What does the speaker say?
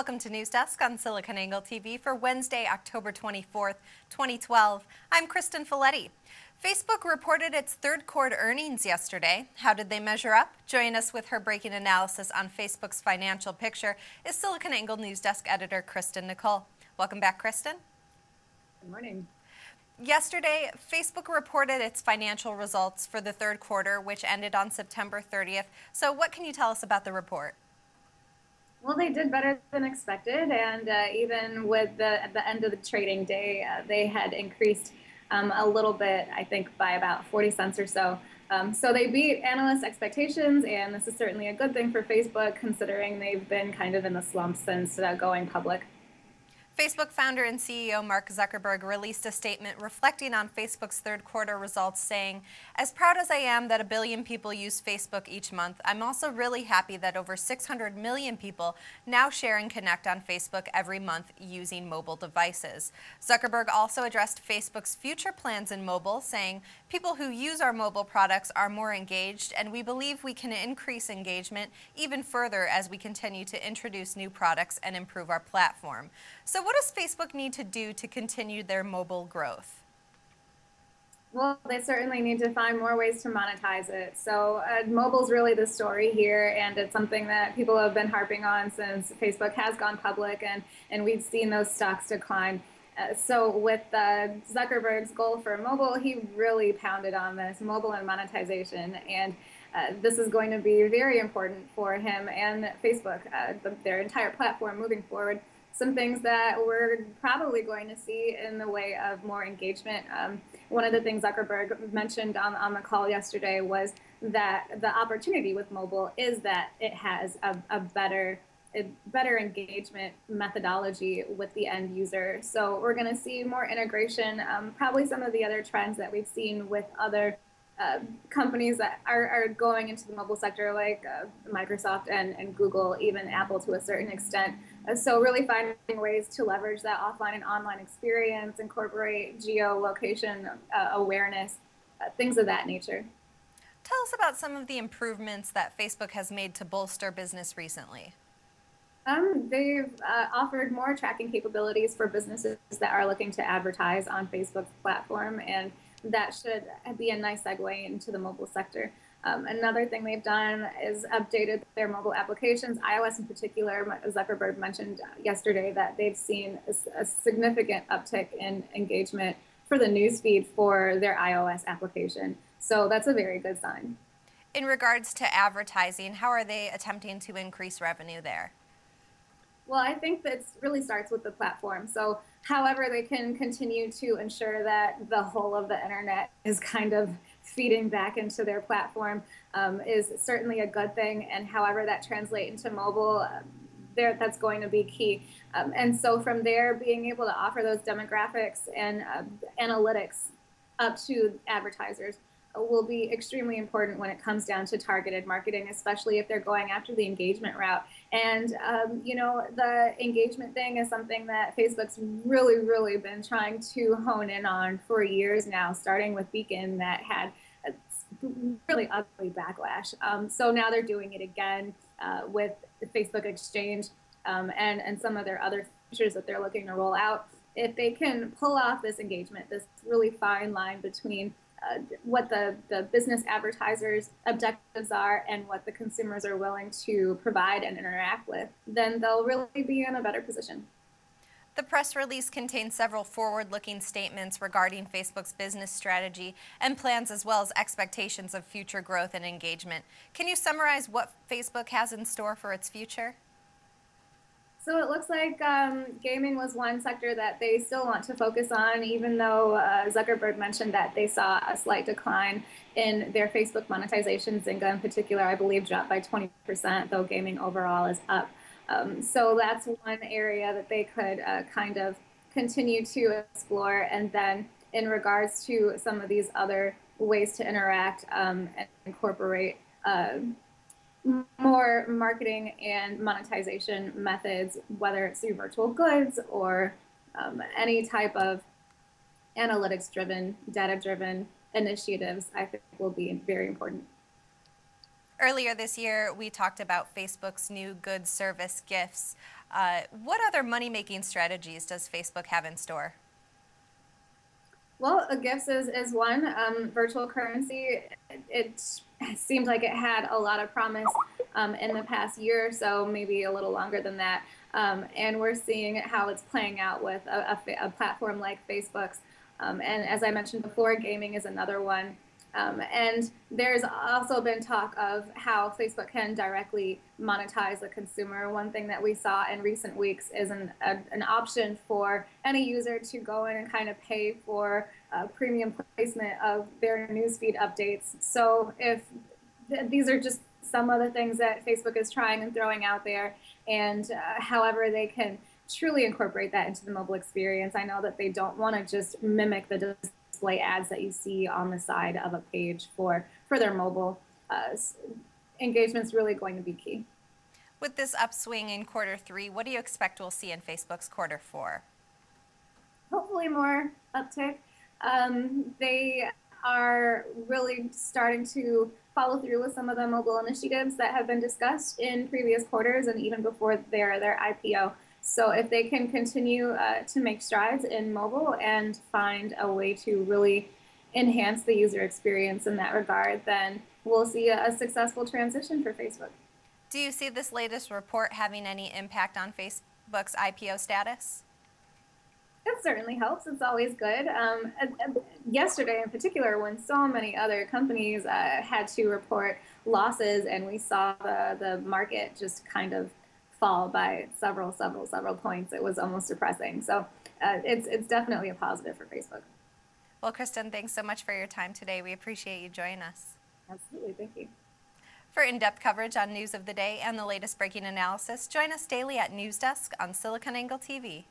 Welcome to News Desk on SiliconANGLE TV for Wednesday, October 24th, 2012. I'm Kristen Feledy. Facebook reported its third quarter earnings yesterday. How did they measure up? Joining us with her breaking analysis on Facebook's financial picture is SiliconANGLE News Desk editor Kristen Nicole. Welcome back, Kristen. Good morning. Yesterday, Facebook reported its financial results for the third quarter, which ended on September 30th. So what can you tell us about the report? Well, they did better than expected, and even with at the end of the trading day, they had increased a little bit, I think, by about 40 cents or so. So they beat analyst expectations, and this is certainly a good thing for Facebook, considering they've been kind of in the slump since going public. Facebook founder and CEO Mark Zuckerberg released a statement reflecting on Facebook's third quarter results, saying, "As proud as I am that 1 billion people use Facebook each month, I'm also really happy that over 600 million people now share and connect on Facebook every month using mobile devices." Zuckerberg also addressed Facebook's future plans in mobile, saying, "People who use our mobile products are more engaged, and we believe we can increase engagement even further as we continue to introduce new products and improve our platform." So what does Facebook need to do to continue their mobile growth? Well, they certainly need to find more ways to monetize it. So mobile's really the story here, and it's something that people have been harping on since Facebook has gone public, and we've seen those stocks decline. So with Zuckerberg's goal for mobile, he really pounded on this, mobile and monetization. And this is going to be very important for him and Facebook, their entire platform moving forward. Some things that we're probably going to see in the way of more engagement. One of the things Zuckerberg mentioned on the call yesterday was that the opportunity with mobile is that it has a better engagement methodology with the end user. So we're going to see more integration, probably some of the other trends that we've seen with other companies that are going into the mobile sector, like Microsoft and Google, even Apple to a certain extent. So really finding ways to leverage that offline and online experience, incorporate geolocation awareness, things of that nature. Tell us about some of the improvements that Facebook has made to bolster business recently. They've offered more tracking capabilities for businesses that are looking to advertise on Facebook's platform, and that should be a nice segue into the mobile sector. Another thing they've done is updated their mobile applications, iOS in particular. Zuckerberg mentioned yesterday that they've seen a significant uptick in engagement for the newsfeed for their iOS application. So that's a very good sign. In regards to advertising, how are they attempting to increase revenue there? Well, I think that really starts with the platform. So however they can continue to ensure that the whole of the internet is kind of feeding back into their platform is certainly a good thing. And however that translates into mobile, that's going to be key. And so from there, being able to offer those demographics and analytics up to advertisers will be extremely important when it comes down to targeted marketing, especially if they're going after the engagement route. And, you know, the engagement thing is something that Facebook's really, really been trying to hone in on for years now, starting with Beacon that had a really ugly backlash. So now they're doing it again with the Facebook Exchange and some of their other features that they're looking to roll out. If they can pull off this engagement, this really fine line between what the business advertisers' objectives are and what the consumers are willing to provide and interact with, then they'll really be in a better position. The press release contains several forward-looking statements regarding Facebook's business strategy and plans, as well as expectations of future growth and engagement. Can you summarize what Facebook has in store for its future? So it looks like gaming was one sector that they still want to focus on, even though Zuckerberg mentioned that they saw a slight decline in their Facebook monetization. Zynga in particular, I believe, dropped by 20%, though gaming overall is up. So that's one area that they could kind of continue to explore. And then in regards to some of these other ways to interact and incorporate more marketing and monetization methods, whether it's through virtual goods or any type of analytics-driven, data-driven initiatives, I think will be very important. Earlier this year, we talked about Facebook's new good service gifts. What other money-making strategies does Facebook have in store? Well, gifts is one. Virtual currency, it seemed like it had a lot of promise in the past year or so, maybe a little longer than that. And we're seeing how it's playing out with a platform like Facebook's. And as I mentioned before, gaming is another one. And there's also been talk of how Facebook can directly monetize the consumer. One thing that we saw in recent weeks is an option for any user to go in and kind of pay for premium placement of their newsfeed updates. So if these are just some of the things that Facebook is trying and throwing out there, and however they can truly incorporate that into the mobile experience. I know that they don't want to just mimic the display ads that you see on the side of a page for their mobile. Engagement's really going to be key. With this upswing in Q3, what do you expect we'll see in Facebook's Q4? Hopefully more uptick. They are really starting to follow through with some of the mobile initiatives that have been discussed in previous quarters and even before their IPO. So if they can continue to make strides in mobile and find a way to really enhance the user experience in that regard, then we'll see a successful transition for Facebook. Do you see this latest report having any impact on Facebook's IPO status? It certainly helps. It's always good. Yesterday in particular, when so many other companies had to report losses, and we saw the market just kind of fall by several points. It was almost depressing. So it's definitely a positive for Facebook. Well, Kristen, thanks so much for your time today. We appreciate you joining us. Absolutely. Thank you. For in-depth coverage on news of the day and the latest breaking analysis, join us daily at News Desk on SiliconANGLE TV.